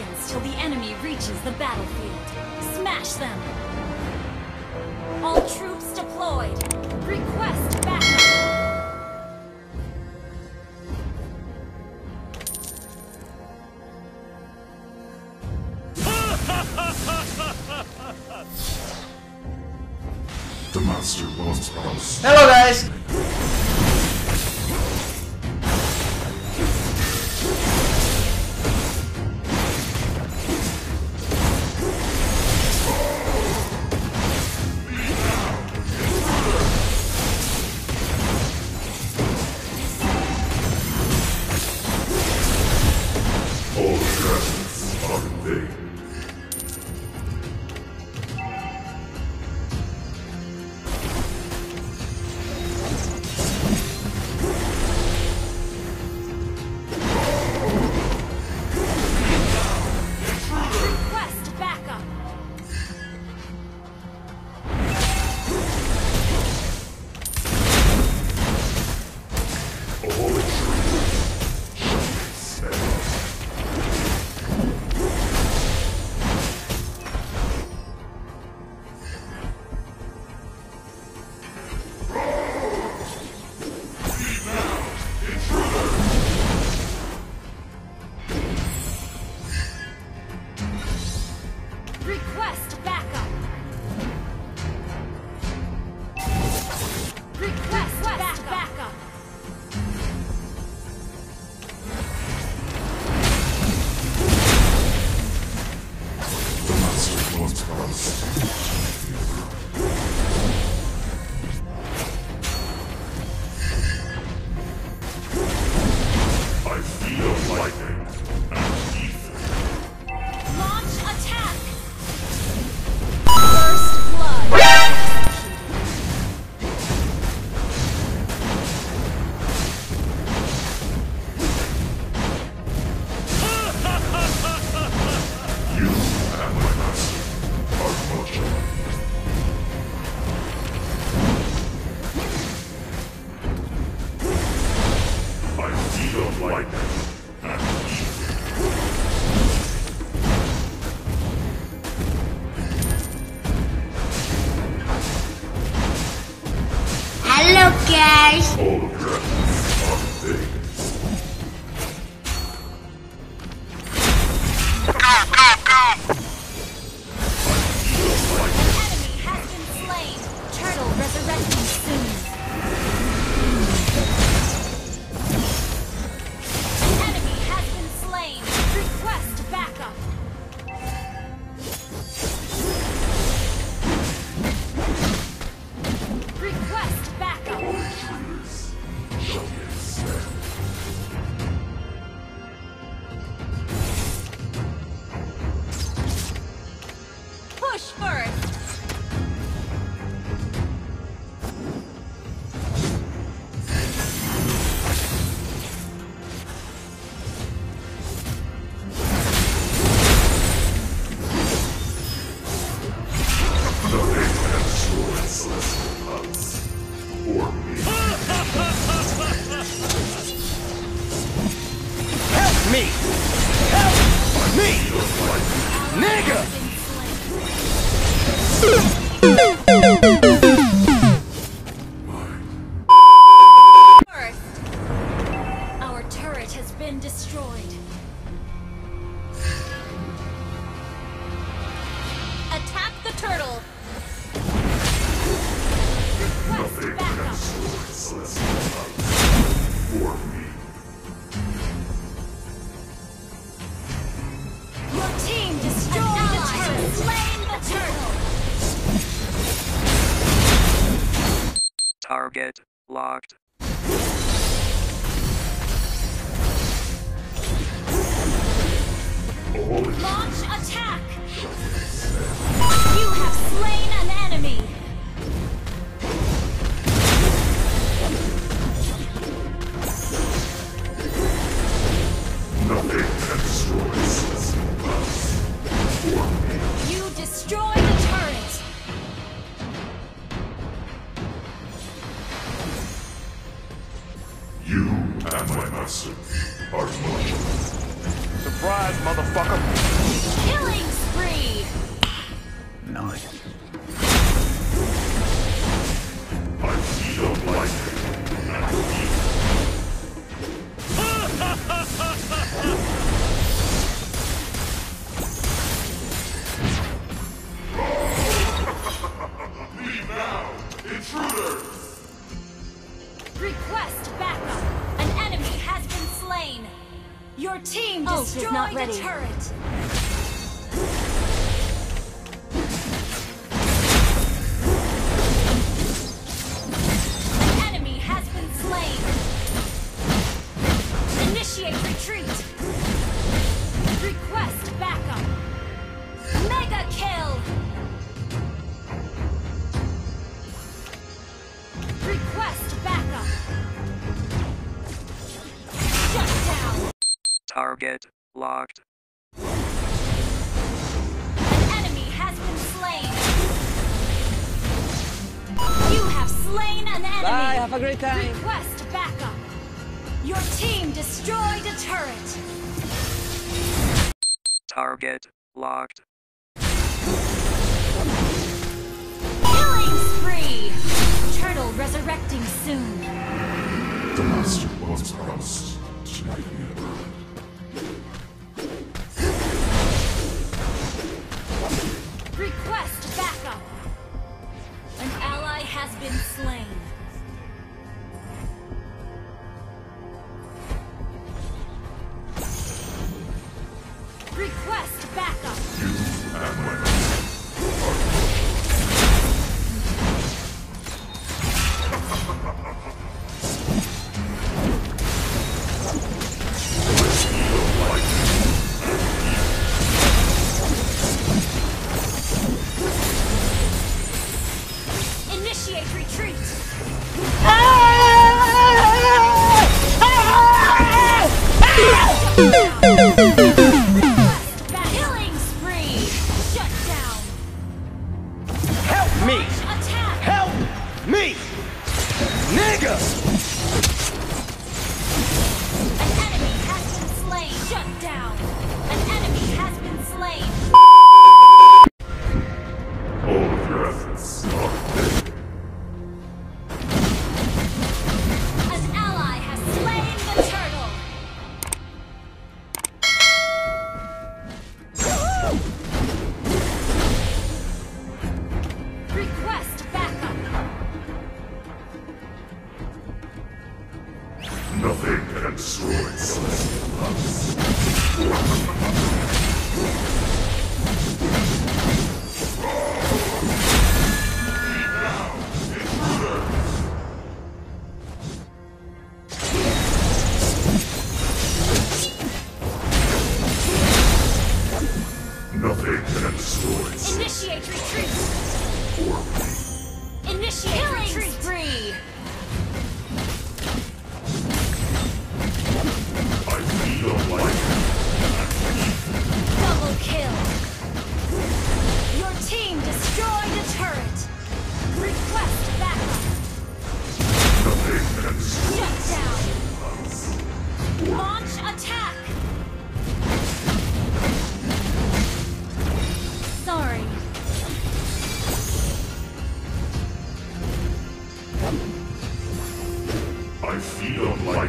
seconds till the enemy reaches the battlefield. Smash them! All troops deployed! Request backup! The monster wants us. Hello guys! All dragons are in vain. Guys. All the dragons are big. Go, go, go! Enemy has been slain. Turtle resurrecting soon. Enemy has been slain. Request backup. Request backup! All intruders shall be expelled. Push first! Target locked. Launch attack! You have slain an enemy! Nothing can destroy us or me. You destroy the turret! You and my master are much. Surprise, motherfucker! Killing spree! Nice. I feel like leave now, intruder! Request backup! An enemy has been slain! Your team destroyed the turret! An enemy has been slain! Initiate retreat! Request backup! Mega kill! Request backup! Shut down! Target locked. An enemy has been slain! You have slain an enemy! Bye, have a great time! Request backup! Your team destroyed a turret! Target locked. Killing spree! Turtle resurrecting soon. The master was promised. She might never. Request backup. An ally has been slain. Request backup. You and my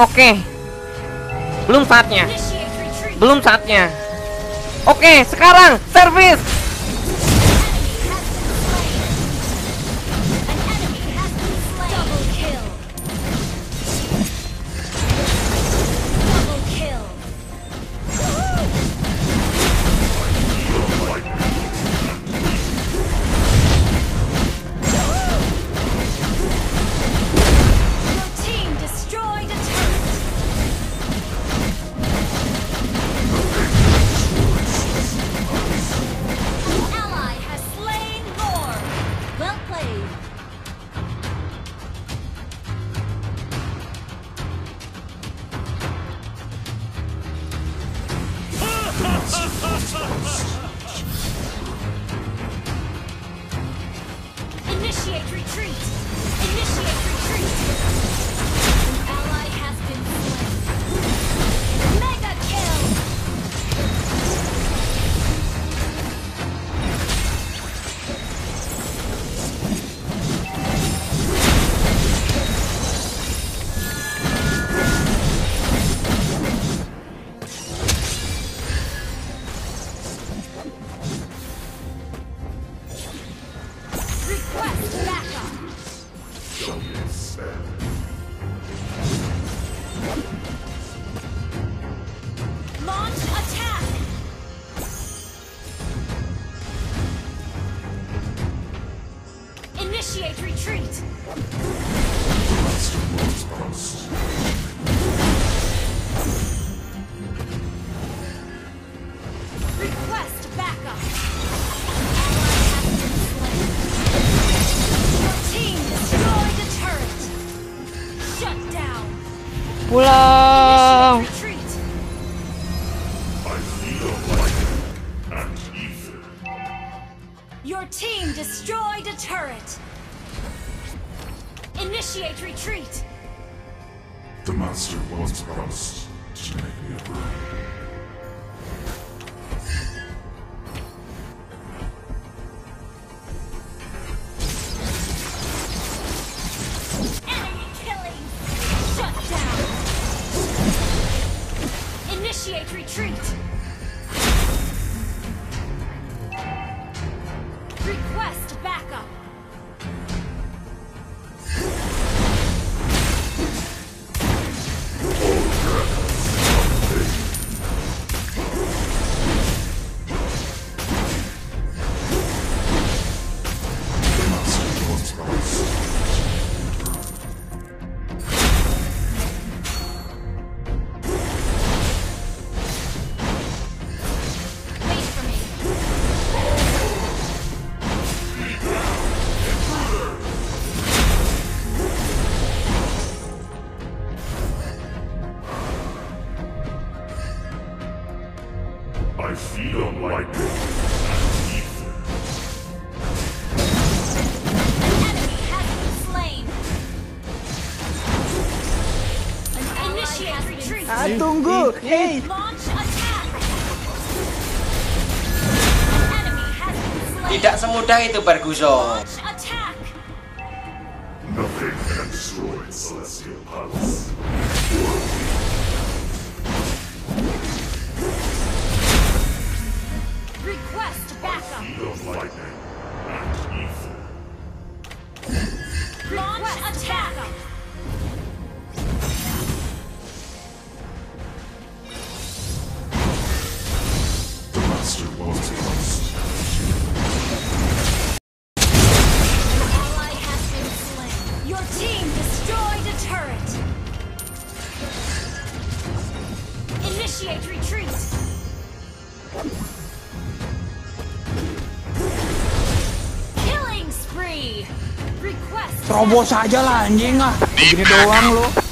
Oke, belum saatnya. Oke, sekarang servis. shall be expelled. Launch attack! Initiate retreat! Monster moves crossed. Request backup! Pulang. Your team destroyed a turret. Initiate retreat. The monster was promised to make me a brute. Enemy killing. Shut down. Initiate retreat! Request backup! I feel like it. An enemy has been slain. An initiate retreat. Tunggu, hey. Launch attack. An enemy has been slain. Tidak semudah itu, Barguso. Launch attack. Nothing can destroy Celestial Palace. Request backup. Lightning and ether. Launch attack. The master was lost. Your ally has been slain. Your team destroyed a turret. Initiate retreat. Terobos aja lah anjing ah. Begini doang lu.